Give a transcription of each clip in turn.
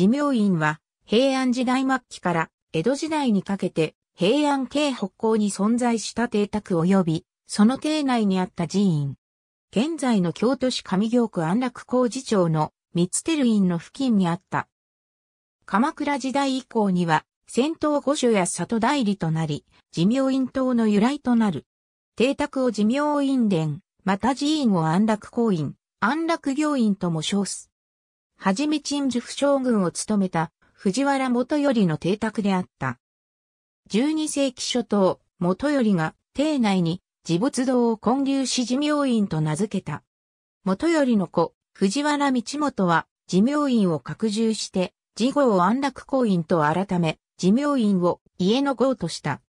持明院は平安時代末期から江戸時代にかけて平安京北郊に存在した邸宅及びその邸内にあった寺院。現在の京都市上京区安楽工事町の三ツ照院の付近にあった。鎌倉時代以降には仙洞御所や里内裏となり、持明院邸の由来となる。邸宅を持明院殿、また寺院を安楽公院、安楽行院とも称す。はじめ鎮守府将軍を務めた藤原元頼の邸宅であった。12世紀初頭、元頼が邸内に持仏堂を建立し持明院と名付けた。元頼の子、藤原道元は持明院を拡充して、次号を安楽公院と改め、持明院を家の号とした。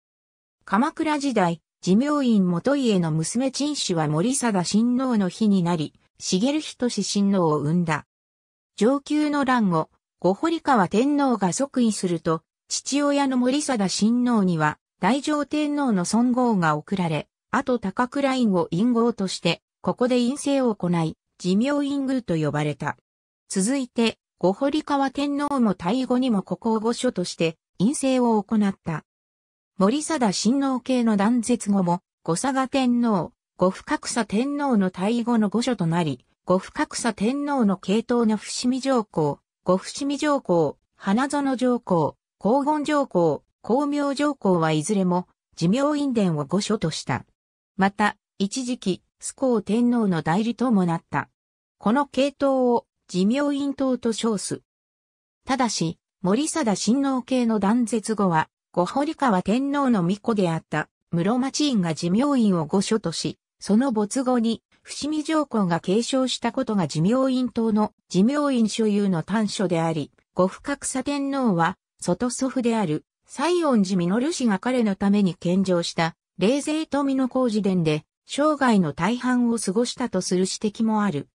鎌倉時代、持明院元家の娘陳氏は森貞親王の妃になり、茂仁親王を生んだ。承久の乱後、後堀川天皇が即位すると、父親の森貞親王には、太上天皇の尊号が贈られ、あと高倉院を院号として、ここで院政を行い、持明院宮と呼ばれた。続いて、後堀川天皇も退位後にもここを御所として、院政を行った。森貞親王系の断絶後も、後嵯峨天皇、後深草天皇の退位後の御所となり、後深草天皇の系統の伏見上皇、後伏見上皇、花園上皇、弘厳上皇、光明上皇はいずれも、持明院殿を御所とした。また、一時期、崇光天皇の代理ともなった。この系統を、持明院邸と称す。ただし、森貞親王系の断絶後は、後堀川天皇の巫女であった室町院が持明院を御所とし、その没後に伏見上皇が継承したことが持明院邸の持明院所有の短所であり、後深草天皇は外祖父である西園寺実氏が彼のために献上した冷泉富小路殿で生涯の大半を過ごしたとする指摘もある。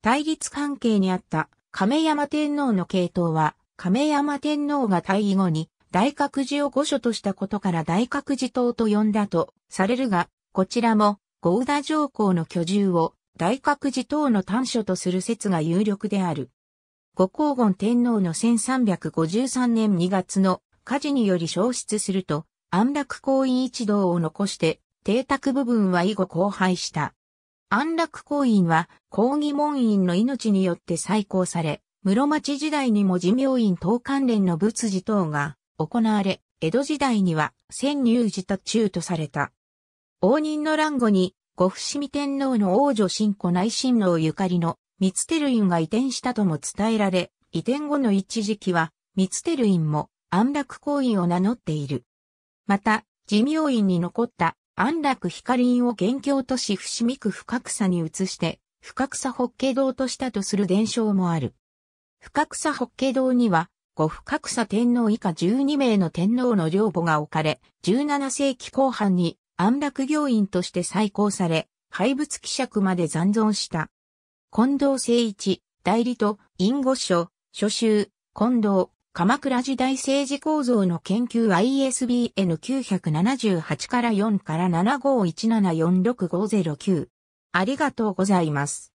対立関係にあった亀山天皇の系統は亀山天皇が退位後に大覚寺を御所としたことから大覚寺邸と呼んだとされるが、こちらも後宇多上皇の居住を大覚寺等の短所とする説が有力である。後光厳天皇の1353年2月の火事により焼失すると、安楽公院一同を残して、邸宅部分は以後荒廃した。安楽公院は公儀門院の命によって再興され、室町時代にも持明院等関連の仏事等が、行われ、江戸時代には遷入寺途中とされた。応仁の乱後に、後伏見天皇の王女真子内親王ゆかりの三ツ照院が移転したとも伝えられ、移転後の一時期は、三ツ照院も安楽公院を名乗っている。また、持明院に残った安楽光院を現京都市伏見区深草に移して、深草法華堂としたとする伝承もある。深草法華堂には、後深草天皇以下12名の天皇の陵墓が置かれ、17世紀後半に安楽行院として再興され、廃仏毀釈まで残存した。近藤誠一、代理と、院御所、書集、近藤、鎌倉時代政治構造の研究 ISBN 978-4-751746-509。ありがとうございます。